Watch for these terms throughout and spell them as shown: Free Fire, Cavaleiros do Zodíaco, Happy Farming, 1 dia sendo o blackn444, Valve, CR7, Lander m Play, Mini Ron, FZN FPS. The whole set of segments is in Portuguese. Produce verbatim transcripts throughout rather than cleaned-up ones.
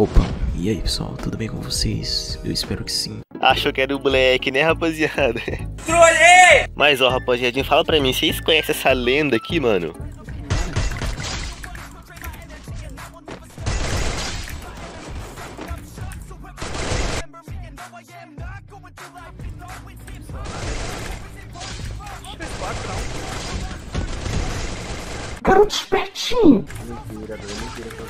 Opa, e aí pessoal, tudo bem com vocês? Eu espero que sim. Achou que era o Black, né rapaziada? Trolei! Mas ó rapaziadinha, fala pra mim, vocês conhecem essa lenda aqui, mano? Garoto espertinho! Mentira, mentira,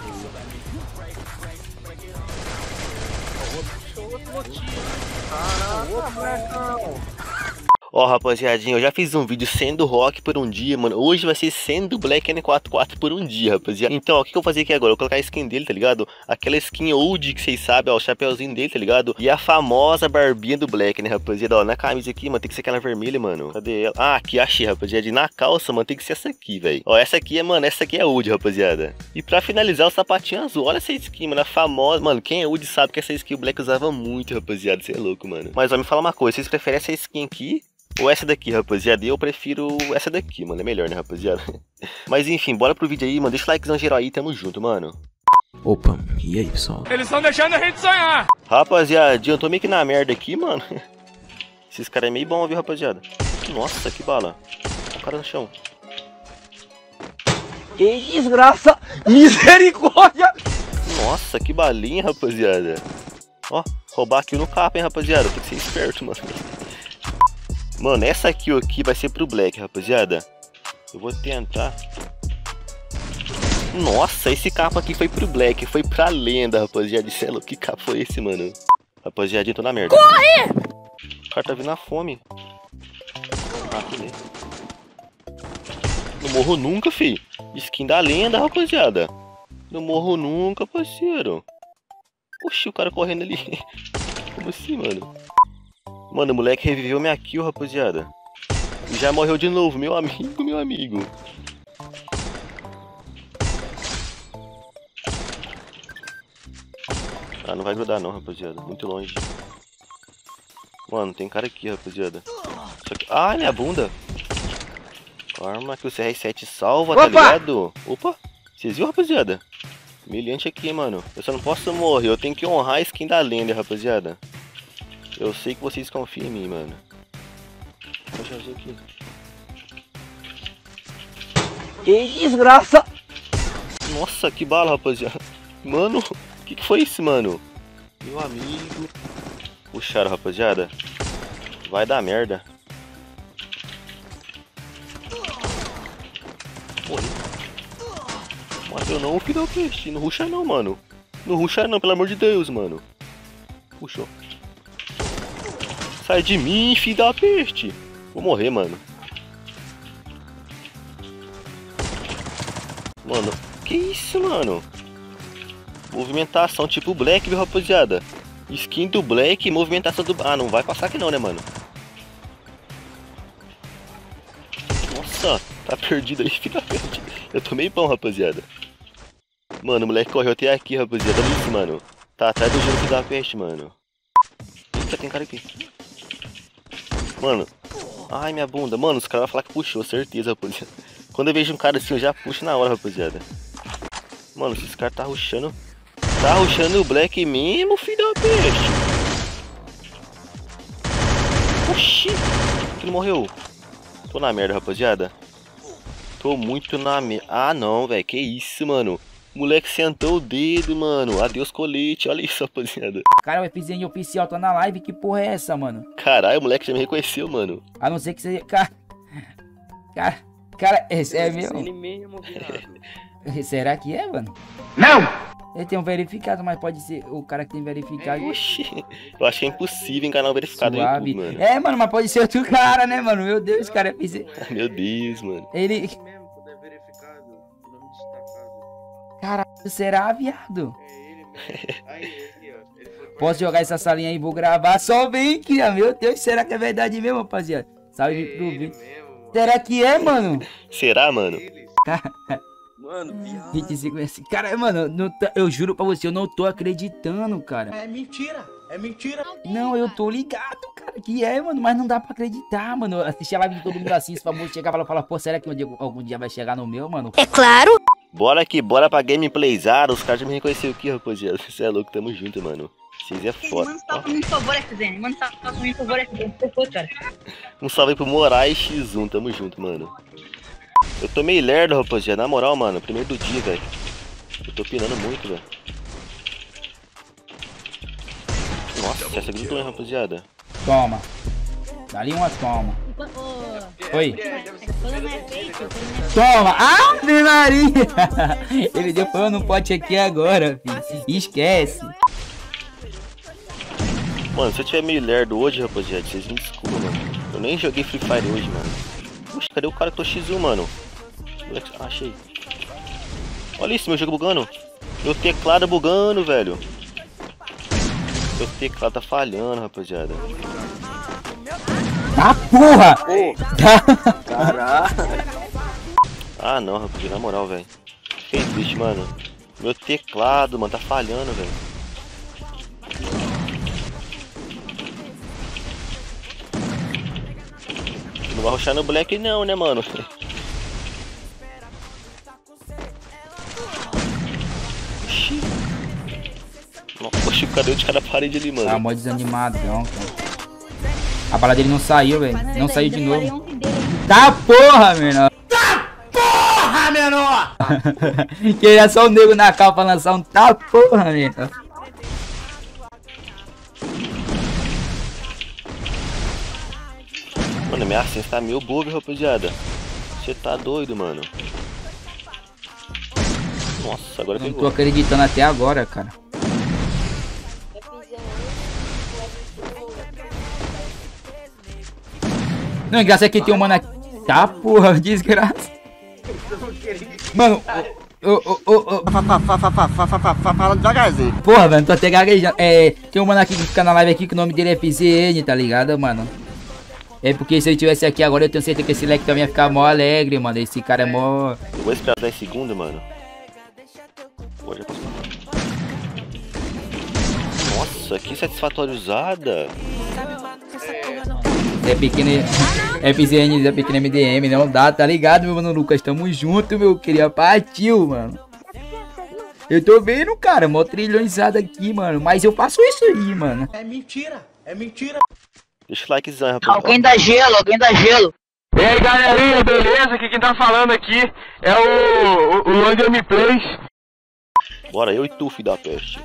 ó, rapaziadinha, eu já fiz um vídeo sendo rock por um dia, mano. Hoje vai ser sendo Blackn quatro quatro quatro por um dia, rapaziada. Então, ó, o que eu vou fazer aqui agora? Eu vou colocar a skin dele, tá ligado? Aquela skin old que vocês sabem, ó, o chapeuzinho dele, tá ligado? E a famosa barbinha do Black, né, rapaziada? Ó, na camisa aqui, mano, tem que ser aquela vermelha, mano. Cadê ela? Ah, aqui, achei, rapaziada. E na calça, mano, tem que ser essa aqui, velho. Ó, essa aqui é, mano, essa aqui é old, rapaziada. E pra finalizar, o sapatinho azul. Olha essa skin, mano, a famosa. Mano, quem é old sabe que essa skin o Black usava muito, rapaziada. Você é louco, mano. Mas, ó, me fala uma coisa. Vocês preferem essa skin aqui ou essa daqui, rapaziada? Eu prefiro essa daqui, mano. É melhor, né, rapaziada? Mas enfim, bora pro vídeo aí, mano. Deixa o likezão geral aí, tamo junto, mano. Opa, e aí, pessoal? Eles estão deixando a gente sonhar! Rapaziada, eu tô meio que na merda aqui, mano. Esses caras é meio bom, viu, rapaziada? Nossa, que bala. Olha o cara no chão. Que desgraça! Misericórdia! Nossa, que balinha, rapaziada. Ó, roubar aqui no capa, hein, rapaziada. Tem que ser esperto, mano. Mano, essa aqui aqui vai ser pro Black, rapaziada. Eu vou tentar. Nossa, esse capa aqui foi pro Black, foi pra lenda, rapaziada. Celo, que capa foi esse, mano? Rapaziadinha, tô na merda. Corre! O cara tá vindo na fome. Ah, que lê. Não morro nunca, fi. Skin da lenda, rapaziada. Não morro nunca, parceiro. Oxi, o cara correndo ali. Como assim, mano? Mano, o moleque reviveu minha kill, rapaziada. E já morreu de novo, meu amigo, meu amigo. Ah, não vai grudar não, rapaziada. Muito longe. Mano, tem cara aqui, rapaziada. Só que... Ai, minha bunda. Arma que o C R sete salva, opa, tá ligado? Opa, vocês viram, rapaziada? Humilhante aqui, mano. Eu só não posso morrer, eu tenho que honrar a skin da lenda, rapaziada. Eu sei que vocês confiam em mim, mano. Deixa eu ver aqui. Que desgraça! Nossa, que bala, rapaziada. Mano, o que, que foi isso, mano? Meu amigo. Puxaram, rapaziada. Vai dar merda. Morreu. Mateu não, que deu peixe. Não ruxa não, mano. Não ruxa não, pelo amor de Deus, mano. Puxou. Sai de mim, filho da peste. Vou morrer, mano. Mano, que isso, mano? Movimentação tipo Black, viu, rapaziada? Skin do Black, movimentação do... Ah, não vai passar aqui não, né, mano? Nossa, tá perdido aí, filho da peste. Eu tomei pão, rapaziada. Mano, o moleque correu até aqui, rapaziada. Olha isso, mano. Tá atrás do jogo da peste, mano. Eita, tem cara aqui. Mano, ai minha bunda, mano, os caras vão falar que puxou, certeza, rapaziada. Quando eu vejo um cara assim, eu já puxo na hora, rapaziada. Mano, esses caras tá rushando. Tá rushando o Black mesmo, filho da peste. Oxi, que não morreu. Tô na merda, rapaziada. Tô muito na merda. Ah não, velho, que isso, mano. O moleque sentou o dedo, mano. Adeus colete, olha isso, rapaziada. Cara, o F Z N oficial tá na live, que porra é essa, mano? Caralho, o moleque já me reconheceu, mano. A não ser que você... Cara, cara, cara esse é meu... Ele mesmo, será que é, mano? Não! Ele tem um verificado, mas pode ser o cara que tem verificado. Oxi, eu acho que é impossível enganar um verificado no YouTube, mano. É, mano, mas pode ser outro cara, né, mano? Meu Deus, cara, F Z N... Meu Deus, mano. Ele... Caralho, será, viado? É ele, velho. Posso jogar essa salinha aí e vou gravar. Só vem aqui, meu Deus. Será que é verdade mesmo, rapaziada? Salve pro vídeo. Será que é, mano? Será, mano? Cara, mano, viado. vinte e cinco, cara, mano, não tá, eu juro pra você, eu não tô acreditando, cara. É mentira, é mentira. Não, eu tô ligado, cara, que é, mano, mas não dá pra acreditar, mano. Assistir a live de todo mundo assim, esse famoso chegar e falar, pô, será que um dia, algum dia vai chegar no meu, mano? É claro. Bora aqui, bora pra gameplayzada. Os caras já me reconheceram aqui, rapaziada. Você é louco, tamo junto, mano. Vocês é foda. Manda um salve pra mim, por favor, F Z N. Manda um salve pra mim, por favor, F Z N. Por favor, cara. Um salve aí pro Moraes X um, tamo junto, mano. Eu tô meio lerdo, rapaziada. Na moral, mano, primeiro do dia, velho. Eu tô pinando muito, velho. Nossa, já subiu dois, rapaziada. Toma. Dá-lhe uma toma. Oh. Oi. Toma! Ave Maria! Ele deu pano no pote aqui agora, filho. Esquece. Mano, se eu tiver meio lerdo hoje, rapaziada, vocês me desculpam, mano. Eu nem joguei Free Fire hoje, mano. Puxa, cadê o cara que tô X um, mano? Ah, achei. Olha isso, meu jogo bugando. Meu teclado bugando, velho. Meu teclado tá falhando, rapaziada. Ah, porra! Oh. Caraca! Ah, não, rapaz, na moral, velho. Fiquei triste, mano. Meu teclado, mano, tá falhando, velho. Não vai rushar no Black, não, né, mano? Oxi. Nossa, cadê o de cada parede ali, mano? Ah, mó desanimadão, cara. A bala dele não saiu, velho. Não aí, saiu de novo. Tá porra, menor. Tá porra, menor! Queria é só o nego na capa lançar um tá porra, menor. Mano, minha arma tá meio bug, rapaziada. Você tá doido, mano. Nossa, agora pegou. Não tô acreditando até agora, cara. Não, engraçado é que tem um mano aqui. Tá, porra, desgraça. Mano, ô, ô, ô, ô. Fala devagarzinho. Porra, mano, tô até gaguejando. É, tem um mano aqui que fica na live aqui que o nome dele é F Z N, tá ligado, mano? É porque se ele tivesse aqui agora, eu tenho certeza que esse leque também ia ficar mó alegre, mano. Esse cara é mó. Eu vou esperar dez segundos, mano. Nossa, que satisfatório usada. É pequeno F Z N, é pequeno M D M, não dá, tá ligado, meu mano Lucas? Tamo junto, meu querido. Partiu, mano. Eu tô vendo, cara, mó trilhonizado aqui, mano. Mas eu passo isso aí, mano. É mentira, é mentira. Deixa o likezão, rapaz. Alguém dá gelo, alguém dá gelo. E aí, galerinha, beleza? Aqui quem tá falando aqui é o, o, o Lander m Play. Bora, eu e tu, filho da peste.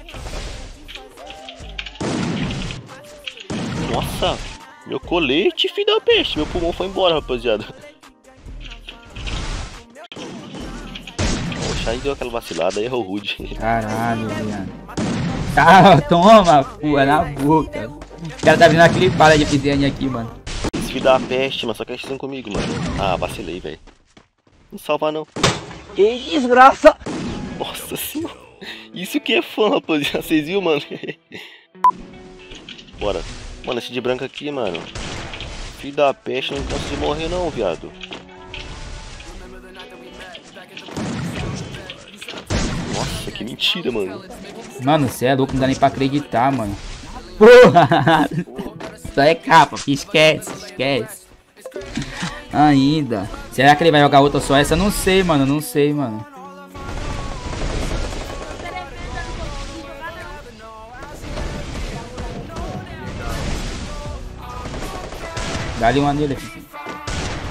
Nossa, meu colete, filho da peste. Meu pulmão foi embora, rapaziada. Poxa, aí deu aquela vacilada, aí errou o Rude. Caralho, viado. Ah, toma, porra, na boca. O cara tá vindo aquele palha de F Z N aqui, mano. Esse filho da peste, mano, só que eles estão comigo, mano. Ah, vacilei, velho. Não salva, não. Que desgraça. Nossa senhora. Isso que é fã, rapaziada. Vocês viram, mano? Bora. Mano, esse de branco aqui, mano. Filho da peste, não consigo morrer não, viado. Nossa, que mentira, mano. Mano, cê é louco, não dá nem pra acreditar, mano. Porra! Isso é capa, esquece, esquece. Ainda. Será que ele vai jogar outra só essa? Não sei, mano, não sei, mano. Dá-lhe uma nele aqui.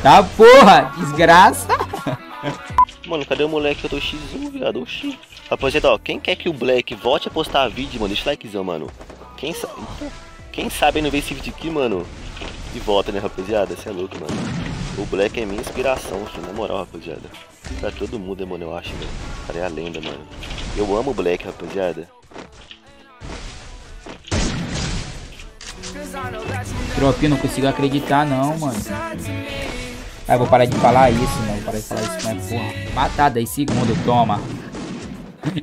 Tá porra, desgraça. Mano, cadê o moleque? Eu tô X um, viado. Oxi. Rapaziada, ó, quem quer que o Black volte a postar vídeo, mano, deixa o likezão, mano. Quem sabe. Quem sabe não vê esse vídeo aqui, mano. E volta, né, rapaziada? Você é louco, mano. O Black é minha inspiração, filho. Na moral, rapaziada. Pra todo mundo, mano, eu acho, velho. O cara é a lenda, mano. Eu amo o Black, rapaziada. Tropinha, não consigo acreditar não, mano. Ah, eu vou parar de falar isso, mano. Vou parar de falar isso, mas porra. Matada aí, segundo, toma.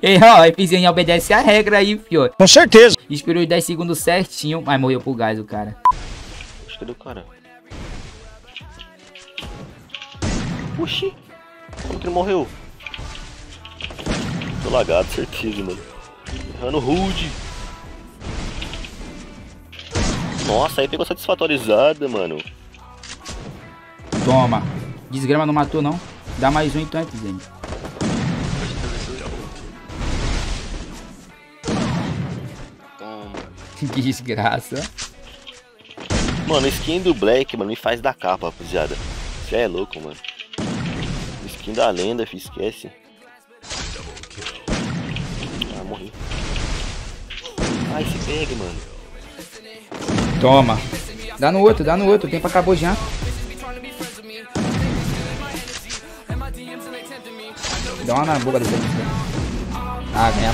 Ei, ó, F Z N obedece a regra aí, fio. Com certeza. Esperou os dez segundos certinho. Mas morreu pro gás o cara. Acho que deu cara. Oxi. Como que ele morreu? Tô lagado, certeza, mano. Errando o Rude. Nossa, aí pegou satisfatorizada, mano. Toma. Desgrama não matou, não. Dá mais um então, F Z N. Desgraça. Mano, skin do Black, mano, me faz da capa, rapaziada. Você é louco, mano. Skin da lenda, filho, esquece. Ah, morri. Ai, se pega, mano. Toma. Dá no outro, dá no outro. O tempo acabou já. Dá uma na boca desse aqui. Ah, ganha.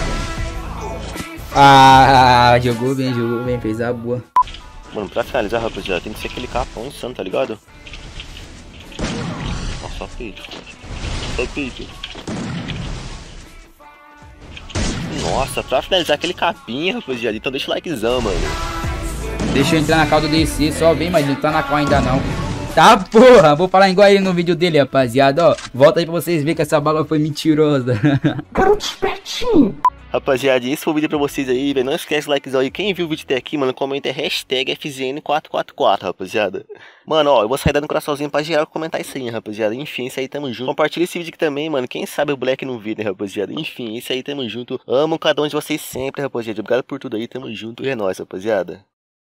Ah, jogou bem, jogou bem. Fez a boa. Mano, pra finalizar, rapaziada, tem que ser aquele capão insano, tá ligado? Só peito, só peito. Nossa, pra finalizar aquele capinha, rapaziada. Então deixa o likezão, mano. Deixa eu entrar na calda desse, só vem, mas não tá na calda ainda não. Tá, porra, vou falar igual ele no vídeo dele, rapaziada, ó. Volta aí pra vocês verem que essa bala foi mentirosa. Garoto espertinho. Rapaziada, esse foi o vídeo pra vocês aí, velho. Não esquece o likezão aí. Quem viu o vídeo até aqui, mano, comenta hashtag F Z N quatro quatro quatro, rapaziada. Mano, ó, eu vou sair dando um coraçãozinho pra geral comentar isso aí, né, rapaziada. Enfim, isso aí, tamo junto. Compartilha esse vídeo aqui também, mano. Quem sabe o Black não vê, né, rapaziada. Enfim, isso aí, tamo junto. Amo cada um de vocês sempre, rapaziada. Obrigado por tudo aí, tamo junto. E é nóis, rapaziada.